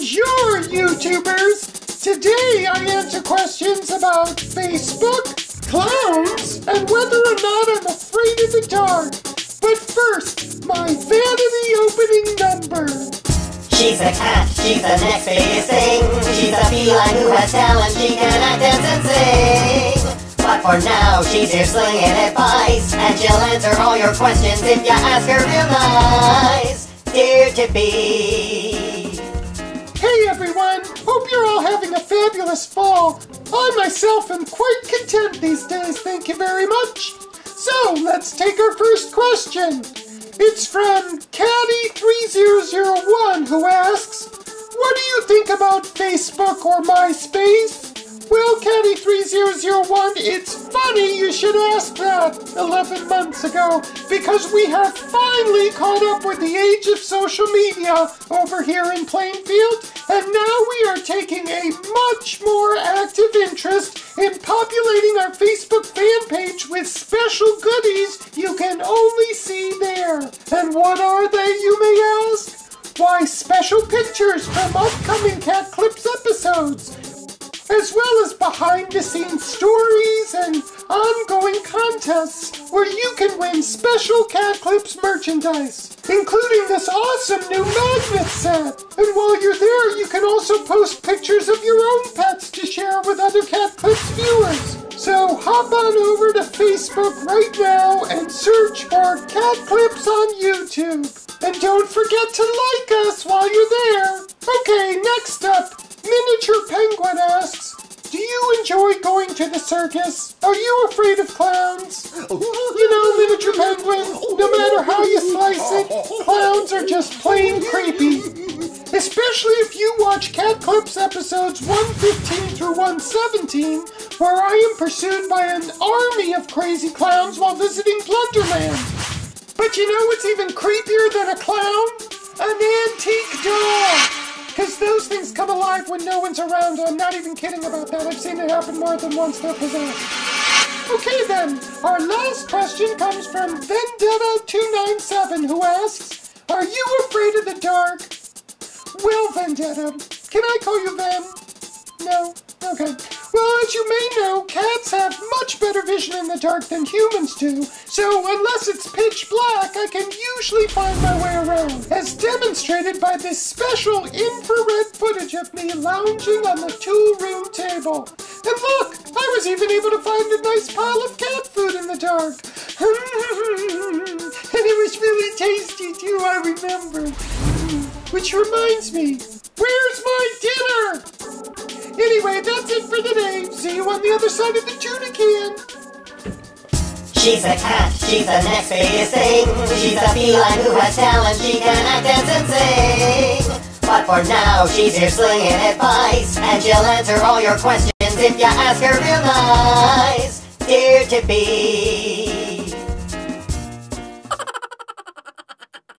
Bonjour, YouTubers! Today I answer questions about Facebook, clowns, and whether or not I'm afraid of the dark. But first, my vanity opening number. She's a cat, she's the next biggest thing. She's a feline who has talent, she can act, dance, and sing. But for now, she's here slinging advice, and she'll answer all your questions if you ask her real nice. Dear Tipi. Hey everyone, hope you're all having a fabulous fall. I myself am quite content these days, thank you very much. So, let's take our first question. It's from Katty3001, who asks, what do you think about Facebook or MySpace? Well, Katty3001, it's funny you should ask that 11 months ago, because we have finally caught up with the age of social media over here in Plainfield, and now we are taking a much more active interest in populating our Facebook fan page with special goodies you can only see there. And what are they, you may ask? Why, special pictures from upcoming Cat Clips episodes, as well as behind-the-scenes stories and ongoing contests where you can win special Cat Clips merchandise, including this awesome new magnet set. And while you're there, you can also post pictures of your own pets to share with other Cat Clips viewers. So hop on over to Facebook right now and search for Cat Clips on YouTube. And don't forget to like us while you're there. Okay, next up, Miniature Penguin asks, do you enjoy going to the circus? Are you afraid of clowns? You know, Miniature Penguin, no matter how you slice it, clowns are just plain creepy. Especially if you watch Cat Clips episodes 115 through 117, where I am pursued by an army of crazy clowns while visiting Blunderland. But you know what's even creepier than a clown? An antique dog! Because those things come alive when no one's around, and I'm not even kidding about that. I've seen it happen more than once, they're possessed. Okay then, our last question comes from Vendetta297, who asks, are you afraid of the dark? Well, Vendetta, can I call you Ven? No? Okay. Well, as you may know, cats have much better vision in the dark than humans do, so unless it's pitch black, I can usually find my way around, as demonstrated by this special infrared footage of me lounging on the 2-room table. And look, I was even able to find a nice pile of cat food in the dark. And it was really tasty too, I remember. Which reminds me, where's my dinner? Anyway, that's it for today. See you on the other side of the tuna can. She's a cat, she's the next biggest thing. She's a feline who has talent, she can act, dance, and sing. But for now, she's here slinging advice, and she'll answer all your questions if you ask her real nice. Dear Tipi.